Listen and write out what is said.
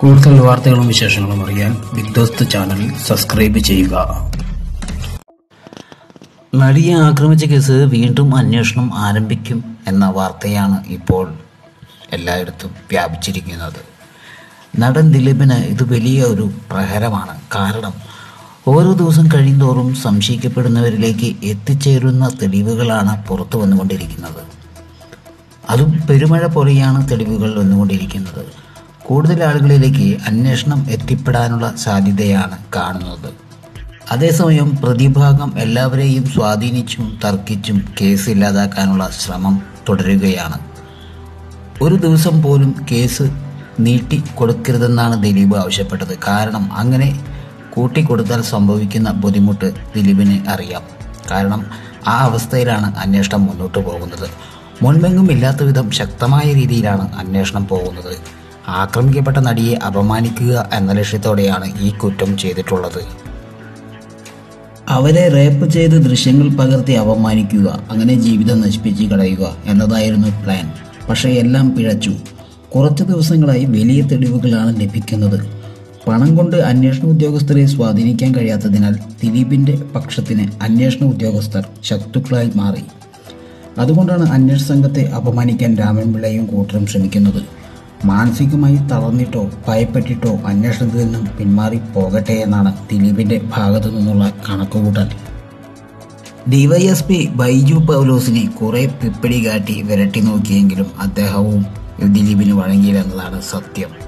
കൂടുതൽ വാർത്തകളും വിശേഷങ്ങളും അറിയാൻ ബിഗ് ദോസ്ത് ചാനൽ സബ്സ്ക്രൈബ് ചെയ്യുക. നടിയെ ആക്രമിച്ച കേസ് വീണ്ടും അന്വേഷണം ആരംഭിക്കും എന്ന വാർത്തയാണ് ഇപ്പോൾ എല്ലായിടത്തും വ്യാപിച്ചിരിക്കുന്നത്. നടൻ ദിലീപിന് ഇത് വലിയ ഒരു പ്രഹരമാണ്. കാരണം ഓരോ ദിവസം കഴിയുന്തോറും സംശയിക്കപ്പെടുന്നവരിലേക്ക് എത്തിച്ചേരുന്ന തെളിവുകളാണ് പുറത്തു വന്നുകൊണ്ടിരിക്കുന്നത്. അതും പെരുമഴ പോലെയാണ് തെളിവുകൾ വന്നുകൊണ്ടിരിക്കുന്നത്. കൂടുതൽ ആളുകളിലേക്ക് അന്വേഷണം എത്തിപ്പെടാനുള്ള സാധ്യതയാണ് കാണുന്നത്. അതേസമയം പ്രതിഭാഗം എല്ലാവരെയും സ്വാധീനിച്ചും തർക്കിച്ചും കേസ് ഇല്ലാതാക്കാനുള്ള ശ്രമം തുടരുകയാണ്. ഒരു ദിവസം പോലും കേസ് നീട്ടി കൊടുക്കരുതെന്നാണ് ദിലീപ് ആവശ്യപ്പെട്ടത്. കാരണം അങ്ങനെ കൂട്ടിക്കൊടുത്താൽ സംഭവിക്കുന്ന ബുദ്ധിമുട്ട് ദിലീപിന് അറിയാം. കാരണം ആ അവസ്ഥയിലാണ് അന്വേഷണം മുന്നോട്ട് പോകുന്നത്. മുൻപെങ്ങും ഇല്ലാത്ത വിധം ശക്തമായ രീതിയിലാണ് അന്വേഷണം പോകുന്നത്. ആക്രമിക്കപ്പെട്ട നടിയെ അപമാനിക്കുക എന്ന ലക്ഷ്യത്തോടെയാണ് ഈ കുറ്റം ചെയ്തിട്ടുള്ളത്. അവരെ റേപ്പ് ചെയ്ത് ദൃശ്യങ്ങൾ പകർത്തി അപമാനിക്കുക, അങ്ങനെ ജീവിതം നശിപ്പിച്ച് കളയുക എന്നതായിരുന്നു പ്ലാൻ. പക്ഷേ എല്ലാം പിഴച്ചു. കുറച്ച് ദിവസങ്ങളായി വലിയ തെളിവുകളാണ് ലഭിക്കുന്നത്. പണം കൊണ്ട് അന്വേഷണ ഉദ്യോഗസ്ഥരെ സ്വാധീനിക്കാൻ കഴിയാത്തതിനാൽ ദിലീപിൻ്റെ പക്ഷത്തിന് അന്വേഷണ ഉദ്യോഗസ്ഥർ ശത്രുക്കളായി മാറി. അതുകൊണ്ടാണ് അന്വേഷണ സംഘത്തെ അപമാനിക്കാൻ രാമൻപിള്ളയും കൂട്ടരും ശ്രമിക്കുന്നത്. മാനസികമായി തളർന്നിട്ടോ ഭയപ്പെട്ടിട്ടോ അന്വേഷണത്തിൽ നിന്നും പിന്മാറി പോകട്ടെ എന്നാണ് ദിലീപിൻ്റെ ഭാഗത്തു നിന്നുള്ള കണക്കുകൂട്ടൽ. ഡിവൈഎസ്പി ബൈജു പൗലോസിനെ കുറേ പിപ്പിടി കാട്ടി വിരട്ടി നോക്കിയെങ്കിലും അദ്ദേഹവും ദിലീപിന് വഴങ്ങിയില്ലെന്നതാണ് സത്യം.